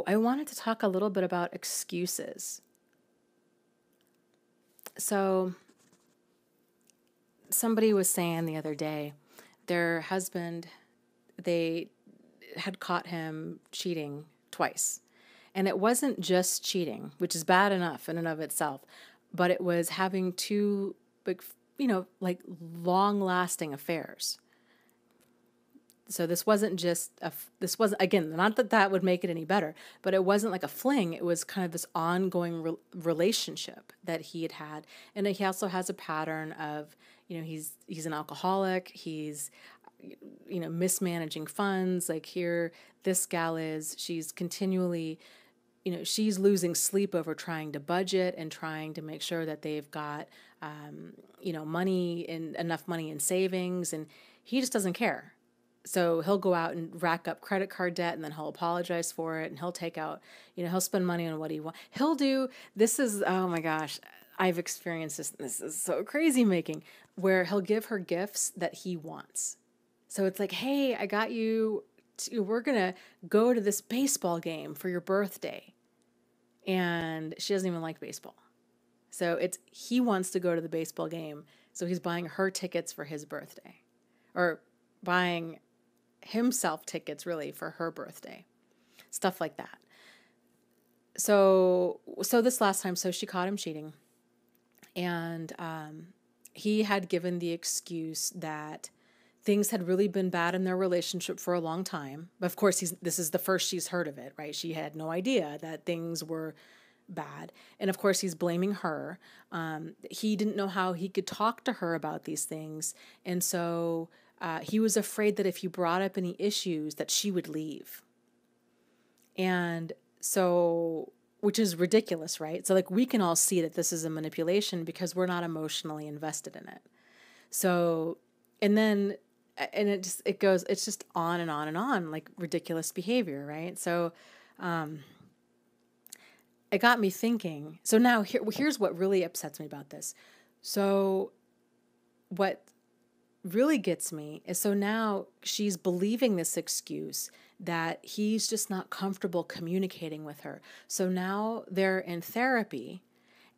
Oh, I wanted to talk a little bit about excuses. So somebody was saying the other day, their husband, they had caught him cheating twice. And it wasn't just cheating, which is bad enough in and of itself, but it was having two big, like long-lasting affairs. So this wasn't just, again, not that that would make it any better, but it wasn't like a fling. It was kind of this ongoing relationship that he had had. And he also has a pattern of, he's an alcoholic. He's, mismanaging funds. Like here, this gal is, she's continually, she's losing sleep over trying to budget and trying to make sure that they've got, money and enough money in savings. And he just doesn't care. So he'll go out and rack up credit card debt, and then he'll apologize for it, and he'll take out, he'll spend money on what he wants. He'll do, this is, oh my gosh, I've experienced this. This is so crazy making, where he'll give her gifts that he wants. So it's like, hey, I got you, we're going to go to this baseball game for your birthday. And she doesn't even like baseball. So it's, he wants to go to the baseball game. So he's buying her tickets for his birthday, or buying himself tickets really for her birthday, stuff like that. So this last time, so she caught him cheating, and he had given the excuse that things had really been bad in their relationship for a long time. But of course, this is the first she's heard of it, right? She had no idea that things were bad. And of course, he's blaming her. He didn't know how he could talk to her about these things. And so he was afraid that if he brought up any issues that she would leave. And so, which is ridiculous, right? So like we can all see that this is a manipulation because we're not emotionally invested in it. So, and it just, it goes, it's just on and on and on, like ridiculous behavior, right? So, it got me thinking. So now here's what really upsets me about this. So what really gets me is, so now she's believing this excuse that he's just not comfortable communicating with her. So now they're in therapy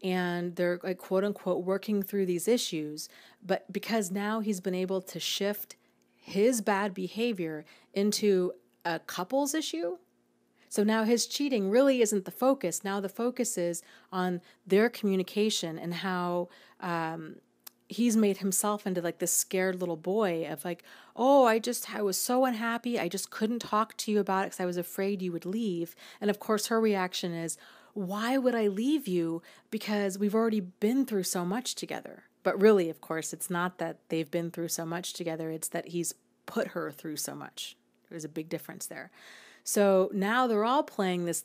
and they're like, quote unquote, working through these issues. But because now he's been able to shift his bad behavior into a couple's issue. So now his cheating really isn't the focus. Now the focus is on their communication and how, he's made himself into like this scared little boy of like, oh, I was so unhappy. I just couldn't talk to you about it because I was afraid you would leave. And of course her reaction is, why would I leave you? Because we've already been through so much together. But really, of course, it's not that they've been through so much together. It's that he's put her through so much. There's a big difference there. So now they're all playing this.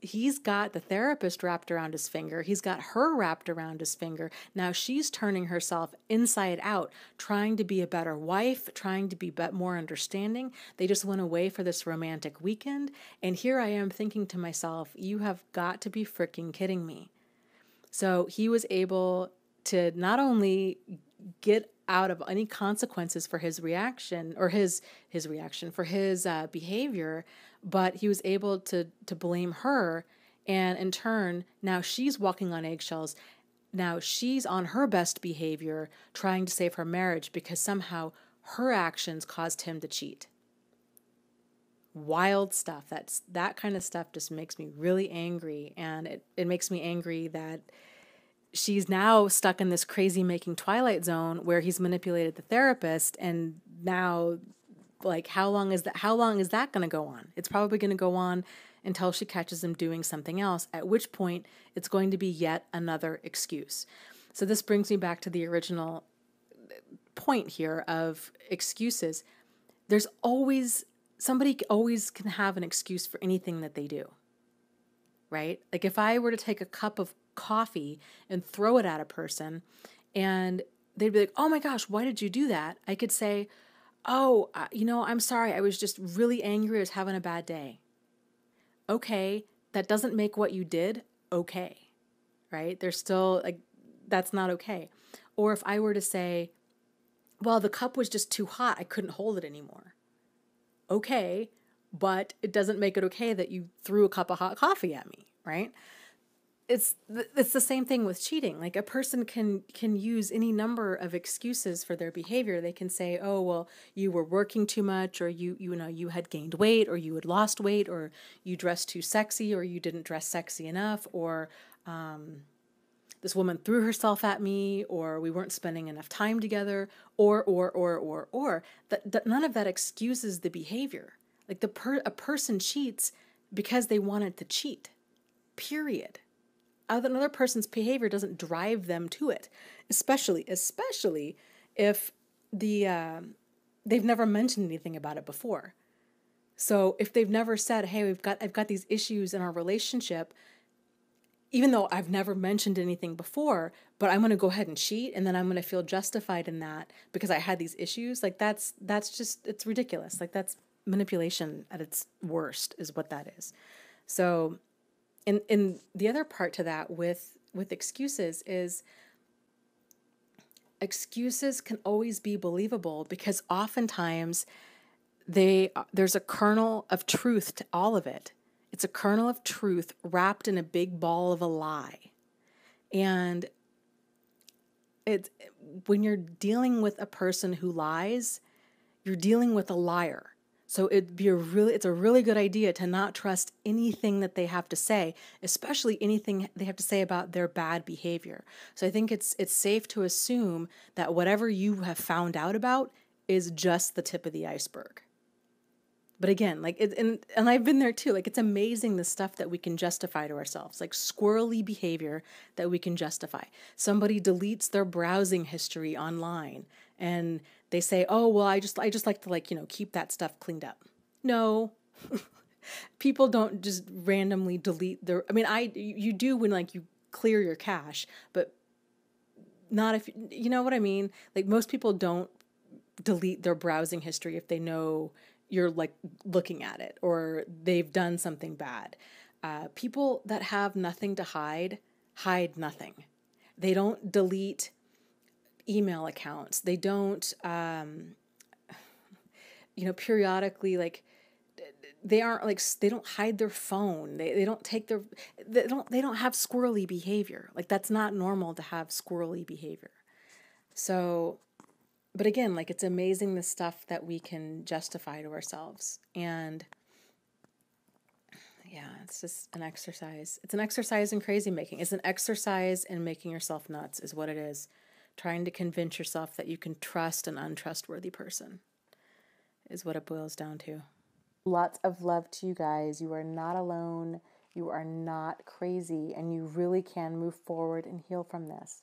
He's got the therapist wrapped around his finger. He's got her wrapped around his finger. Now she's turning herself inside out, trying to be a better wife, trying to be more understanding. They just went away for this romantic weekend. And here I am thinking to myself, you have got to be freaking kidding me. So he was able to not only get out of any consequences for his reaction, or his reaction for his behavior, but he was able to blame her. And in turn, now she's walking on eggshells. Now she's on her best behavior, trying to save her marriage because somehow her actions caused him to cheat. Wild stuff. That kind of stuff just makes me really angry. And it makes me angry that she's now stuck in this crazy making twilight zone where he's manipulated the therapist. And now, like, how long is that going to go on? It's probably going to go on until she catches him doing something else, at which point it's going to be yet another excuse. So this brings me back to the original point here of excuses. There's always, somebody always can have an excuse for anything that they do, right? Like if I were to take a cup of coffee and throw it at a person and they'd be like, oh my gosh, why did you do that? I could say, oh, I'm sorry. I was just really angry. I was having a bad day. Okay. That doesn't make what you did okay. Right? There's still like, that's not okay. Or if I were to say, well, the cup was just too hot. I couldn't hold it anymore. Okay. but it doesn't make it okay that you threw a cup of hot coffee at me, right? It's the same thing with cheating. Like, a person can use any number of excuses for their behavior. They can say, oh, well, you were working too much, or you had gained weight, or you had lost weight, or you dressed too sexy, or you didn't dress sexy enough, or this woman threw herself at me, or we weren't spending enough time together, or. That none of that excuses the behavior. Like, a person cheats because they wanted to cheat, period. Another person's behavior doesn't drive them to it, especially if they've never mentioned anything about it before. So if they've never said, hey, I've got these issues in our relationship, even though I've never mentioned anything before, but I'm going to go ahead and cheat, and then I'm going to feel justified in that because I had these issues. Like, that's just, it's ridiculous. Like, that's manipulation at its worst is what that is. So and the other part to that with excuses is, excuses can always be believable because oftentimes there's a kernel of truth to all of it. It's a kernel of truth wrapped in a big ball of a lie. And when you're dealing with a person who lies, you're dealing with a liar. So it's a really good idea to not trust anything that they have to say, especially anything they have to say about their bad behavior. So I think it's safe to assume that whatever you have found out about is just the tip of the iceberg. But again, like, and I've been there too. Like, it's amazing the stuff that we can justify to ourselves, like squirrely behavior that we can justify. Somebody deletes their browsing history online and they say, oh, well, I just like to, like, keep that stuff cleaned up. No, people don't just randomly delete their, you do when, like, you clear your cache, but not if, you know what I mean? Like, most people don't delete their browsing history if they know you're, like, looking at it or they've done something bad. People that have nothing to hide nothing. They don't delete email accounts. They don't, periodically, like, they aren't, like, they don't hide their phone. They don't take their, they don't have squirrely behavior. Like, that's not normal to have squirrely behavior. So, but again, like, it's amazing the stuff that we can justify to ourselves. And yeah, it's just an exercise. It's an exercise in crazy making. It's an exercise in making yourself nuts is what it is. Trying to convince yourself that you can trust an untrustworthy person is what it boils down to. Lots of love to you guys. You are not alone. You are not crazy, and you really can move forward and heal from this.